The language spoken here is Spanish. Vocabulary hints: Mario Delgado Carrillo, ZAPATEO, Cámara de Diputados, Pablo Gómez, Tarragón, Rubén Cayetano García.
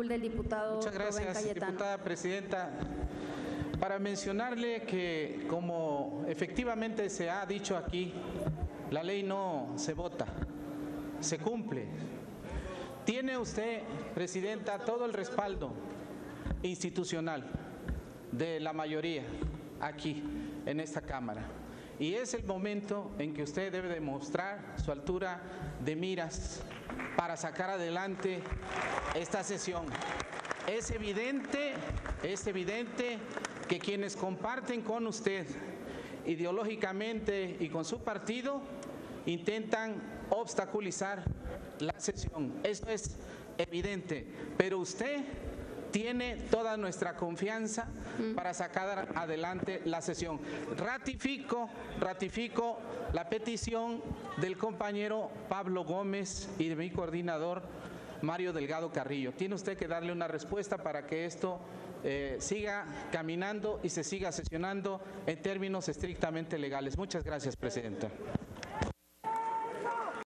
azul del diputado Rubén Cayetano. Muchas gracias, diputada presidenta. Para mencionarle que, como efectivamente se ha dicho aquí, la ley no se vota, se cumple. Tiene usted, presidenta, todo el respaldo institucional de la mayoría aquí en esta Cámara. Y es el momento en que usted debe demostrar su altura de miras para sacar adelante esta sesión. Es evidente que quienes comparten con usted ideológicamente y con su partido intentan obstaculizar la sesión. Eso es evidente, pero usted tiene toda nuestra confianza para sacar adelante la sesión. Ratifico la petición del compañero Pablo Gómez y de mi coordinador Mario Delgado Carrillo. Tiene usted que darle una respuesta para que esto siga caminando y se siga sesionando en términos estrictamente legales. Muchas gracias, presidenta.